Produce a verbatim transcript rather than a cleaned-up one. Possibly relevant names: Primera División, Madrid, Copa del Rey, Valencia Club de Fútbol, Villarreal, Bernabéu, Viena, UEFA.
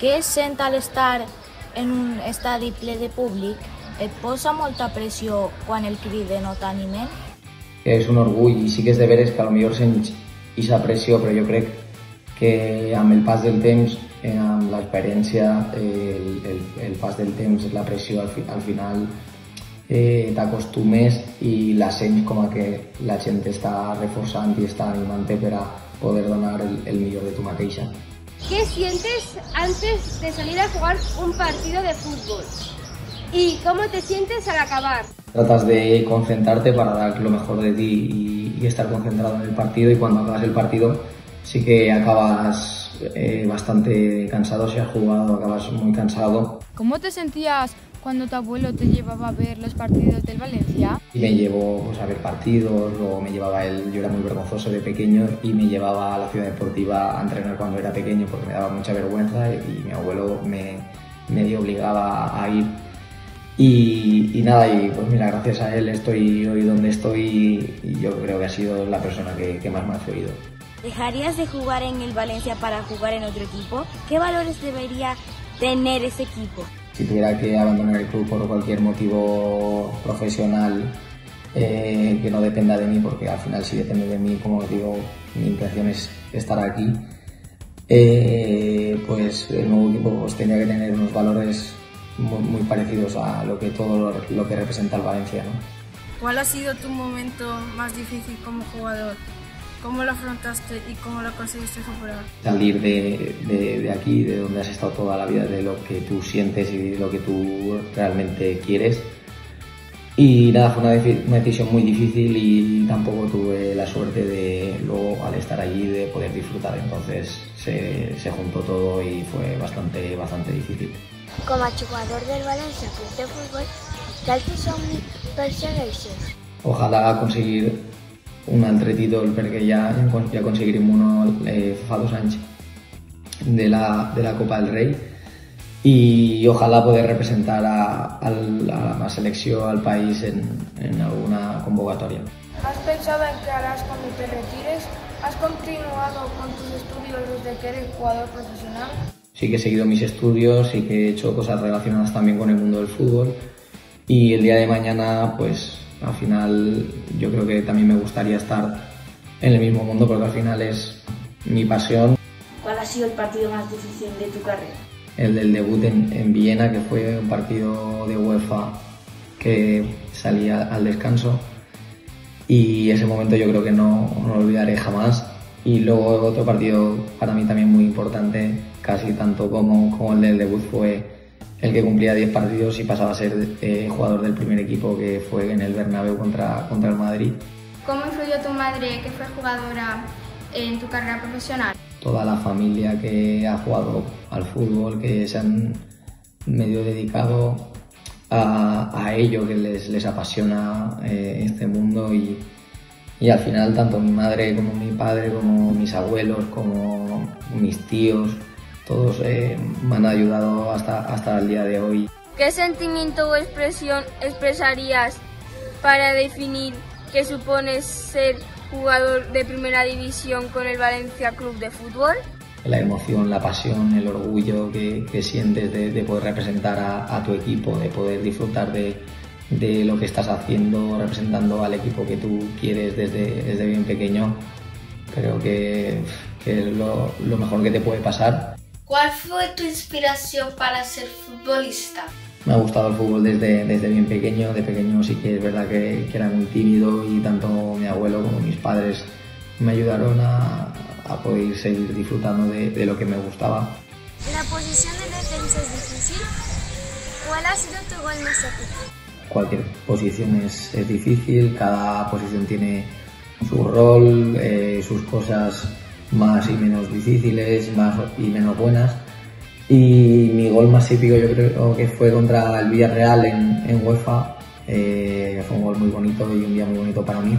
que sent al estar en un estadi ple de públic et posa molta pressió quan el criden o t'animen? És un orgull i sí que és de veres que potser sents aquesta pressió, però jo crec que amb el pas del temps, amb l'experiència, el, el, el pas del temps, la pressió al, fi, al final eh, t'acostumes i la sents com a que la gent està reforçant i està animant-te per a poder donar el, el millor de tu mateixa. ¿Qué sientes antes de salir a jugar un partido de fútbol? ¿Y cómo te sientes al acabar? Tratas de concentrarte para dar lo mejor de ti y, y estar concentrado en el partido, y cuando acabas el partido sí que acabas eh, bastante cansado, si has jugado acabas muy cansado. ¿Cómo te sentías cuando tu abuelo te llevaba a ver los partidos del Valencia? Y me llevó pues, a ver partidos, o me llevaba él, yo era muy vergonzoso de pequeño y me llevaba a la ciudad deportiva a entrenar cuando era pequeño porque me daba mucha vergüenza y mi abuelo me, me obligaba a ir. Y, y nada, y pues mira, gracias a él estoy hoy donde estoy y yo creo que ha sido la persona que, que más me ha influido. ¿Dejarías de jugar en el Valencia para jugar en otro equipo? ¿Qué valores debería tener ese equipo? Si tuviera que abandonar el club por cualquier motivo profesional eh, que no dependa de mí, porque al final si depende de mí, como os digo, mi intención es estar aquí, eh, pues el nuevo equipo pues, tenía que tener unos valores muy, muy parecidos a lo que todo lo que representa el Valencia, ¿no? ¿Cuál ha sido tu momento más difícil como jugador? ¿Cómo lo afrontaste y cómo lo conseguiste superar? Salir de, de, de aquí, de donde has estado toda la vida, de lo que tú sientes y de lo que tú realmente quieres. Y nada, fue una, una decisión muy difícil y tampoco tuve la suerte de luego, al estar allí, de poder disfrutar. Entonces se, se juntó todo y fue bastante, bastante difícil. Como jugador del Valencia Club de Fútbol, ¿cuáles son mis persegueixes? Ojalá conseguir un altre títol, perquè ja, ja aconseguirem un eh, fa dos anys de la, de la Copa del Rey i ojalà poder representar a, a, la, a la selecció, al país, en, en alguna convocatòria. ¿Has pensado en qué harás cuando te retires? ¿Has continuado con tus estudios desde que eres jugador profesional? Sí que he seguido mis estudios, sí que he hecho cosas relacionadas también con el mundo del fútbol y el día de mañana pues al final yo creo que también me gustaría estar en el mismo mundo porque al final es mi pasión. ¿Cuál ha sido el partido más difícil de tu carrera? El del debut en, en Viena, que fue un partido de UEFA que salía al descanso y ese momento yo creo que no, no lo olvidaré jamás. Y luego otro partido para mí también muy importante, casi tanto como, como el del debut, fue el que cumplía diez partidos y pasaba a ser eh, jugador del primer equipo, que fue en el Bernabéu contra, contra el Madrid. ¿Cómo influyó tu madre, que fue jugadora, en tu carrera profesional? Toda la familia que ha jugado al fútbol, que se han medio dedicado a, a ello, que les, les apasiona eh, este mundo y, y al final tanto mi madre como mi padre, como mis abuelos, como mis tíos, todos eh, me han ayudado hasta, hasta el día de hoy. ¿Qué sentimiento o expresión expresarías para definir qué supone ser jugador de Primera División con el Valencia Club de Fútbol? La emoción, la pasión, el orgullo que, que sientes de, de poder representar a, a tu equipo, de poder disfrutar de, de lo que estás haciendo, representando al equipo que tú quieres desde, desde bien pequeño. Creo que, que es lo, lo mejor que te puede pasar. ¿Cuál fue tu inspiración para ser futbolista? Me ha gustado el fútbol desde, desde bien pequeño. De pequeño sí que es verdad que, que era muy tímido y tanto mi abuelo como mis padres me ayudaron a, a poder seguir disfrutando de, de lo que me gustaba. La posición de defensa es difícil. ¿Cuál ha sido tu gol más difícil? Cualquier posición es, es difícil, cada posición tiene su rol, eh, sus cosas más y menos difíciles, más y menos buenas. Y mi gol más típico yo creo que fue contra el Villarreal en, en UEFA, eh, fue un gol muy bonito y un día muy bonito para mí.